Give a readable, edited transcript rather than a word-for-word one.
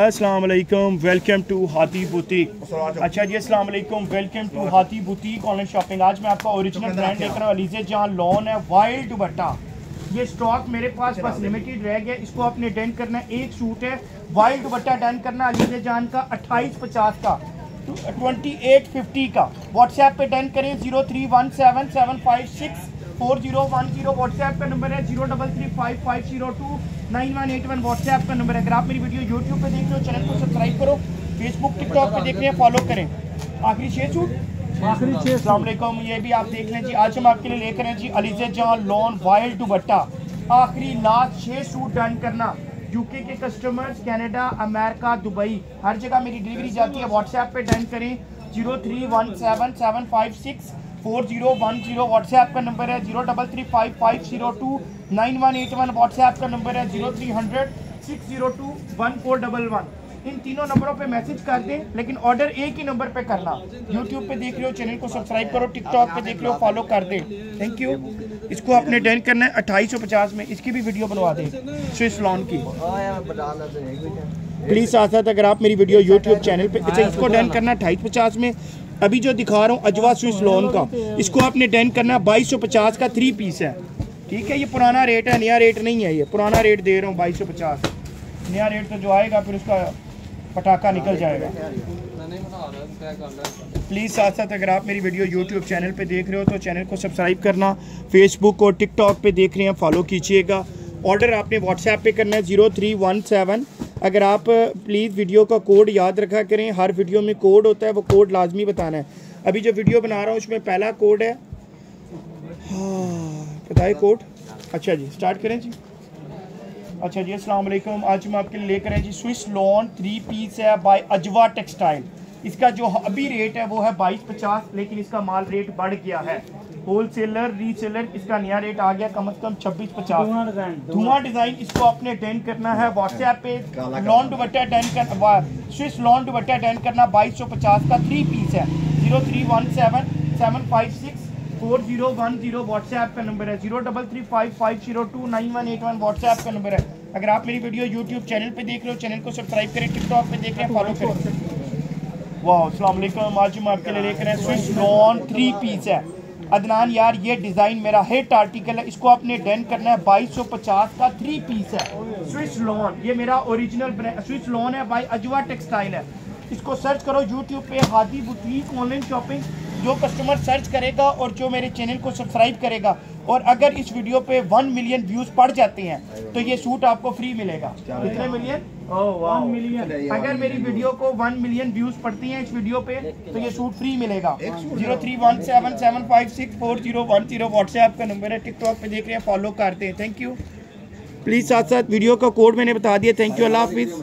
अस्सलाम वालेकुम, welcome to हाथी बुटीक। अच्छा जी, अस्सलाम वालेकुम, वेलकम टू हाथी बुटीक ऑनलाइन शॉपिंग। आज मैं आपका ओरिजिनल ब्रांड लेकर आया हूं, अलीज़े जान लॉन है, वाइल्ड दुपट्टा। ये स्टॉक मेरे पास बस लिमिटेड रह गया, इसको आपने अटेंड करना है। एक सूट है वाइल्ड दुपट्टा, अटेंड करना अलीज़े जान का 2850 का 2850 का। व्हाट्सएप पे अटेंड करें 03177564010। व्हाट्सएप का नंबर है 03355029181 व्हाट्सएप का नंबर है। अगर आप मेरी वीडियो यूट्यूब पे देख रहे हो, चैनल को सब्सक्राइब करो। फेसबुक टिकटॉक पे देख रहे हैं, फॉलो करें। आखिरी छः सूट, आखिरी छः। अस्सलाम वालेकुम, ये भी आप देख लें जी। आज हम आपके लिए लेकर आए जी अलीज़े जान लॉन वाइल्ड दुपट्टा। आखिरी लास्ट छः सूट डन करना। यूके के कस्टमर्स, कनाडा, अमेरिका, दुबई, हर जगह मेरी डिलीवरी जाती है। व्हाट्सएप पे डन करें 03177564010। व्हाट्सएप का नंबर है 03355029181 व्हाट्सएप का नंबर है 03006021411। इन तीनों नंबरों पे मैसेज कर दें, लेकिन ऑर्डर एक ही नंबर पे करना। यूट्यूब पे देख रहे हो, चैनल को सब्सक्राइब करो। टिकटॉक पे देख रहे हो, फॉलो कर दें। Thank you. इसको आपने डन करना है 2850 में। इसकी भी वीडियो बनवा दें स्विस लॉन की प्लीज़। साथ साथ अगर आप मेरी वीडियो यूट्यूब चैनल पे। अच्छा, इसको डन करना 2850 में। अभी जो दिखा रहा हूँ अजवा स्विस लॉन का, इसको आपने डन करना 2250 का 3 पीस है। ठीक है, ये पुराना रेट है, नया रेट नहीं है। ये पुराना रेट दे रहा हूँ 2250। नया रेट तो जो आएगा फिर उसका पटाखा निकल जाएगा। प्लीज़ साथ साथ अगर आप मेरी वीडियो यूट्यूब चैनल पे देख रहे हो तो चैनल को सब्सक्राइब करना। फेसबुक और टिकटॉक पे देख रहे हैं, फॉलो कीजिएगा। ऑर्डर आपने व्हाट्सएप पे करना है 0317। अगर आप प्लीज़ वीडियो का कोड याद रखा करें, हर वीडियो में कोड होता है, वो कोड लाजमी बताना है। अभी जो वीडियो बना रहा हूँ उसमें पहला कोड है, हाँ बताए कोड। अच्छा जी, स्टार्ट करें जी। अच्छा जी, अस्सलाम वालेकुम। आज हम आपके लिए लेकर आए जी स्विस लॉन 3 पीस है बाय अजवा टेक्सटाइल। इसका जो अभी रेट है वो है 2250, लेकिन इसका माल रेट बढ़ गया है। होलसेलर रीसेलर इसका नया रेट आ गया कम से कम 2650। धुआं डिज़ाइन इसको आपने अटेंड करना है। व्हाट्सएप पे लॉन दुपट्टा अटेंड करना, स्विस लॉन दुपट्टा अटेंड करना 2250 का 3 पीस है। 03177564010 व्हाट्सएप का नंबर है। 03355029181 व्हाट्सएप का नंबर है। अगर आप मेरी वीडियो यूट्यूब चैनल पे देख रहे हो, चैनल को सब्सक्राइब करें। टिकटॉक पे देख रहे हैं, फॉलो करें। वाह, अस्सलाम वालेकुम। आज हम आपके लिए लेकर आए स्विस लॉन 3 पीस है अदनान यार। ये डिज़ाइन मेरा हिट आर्टिकल है, इसको आपने डन करना है 2250 का 3 पीस है। स्विस लॉन, ये मेरा ओरिजिनल स्विस लॉन है बाई अजवा टेक्सटाइल है। इसको सर्च करो यूट्यूब पे हादी बुटीक ऑनलाइन शॉपिंग। जो कस्टमर सर्च करेगा और जो मेरे चैनल को सब्सक्राइब करेगा, और अगर इस वीडियो पे 1 मिलियन व्यूज पड़ जाते हैं तो ये सूट आपको फ्री मिलेगा। कितने मिलियन? 1 मिलियन। अगर मेरी वीडियो को 1 मिलियन व्यूज पड़ती हैं इस वीडियो पे तो ये सूट फ्री मिलेगा। 03177564010 व्हाट्सएप का नंबर है। टिकटॉक पे देख रहे हैं, फॉलो करते हैं। Thank you. प्लीज साथ साथ वीडियो का कोड मैंने बता दिया। थैंक यू, अल्लाह हाफिज।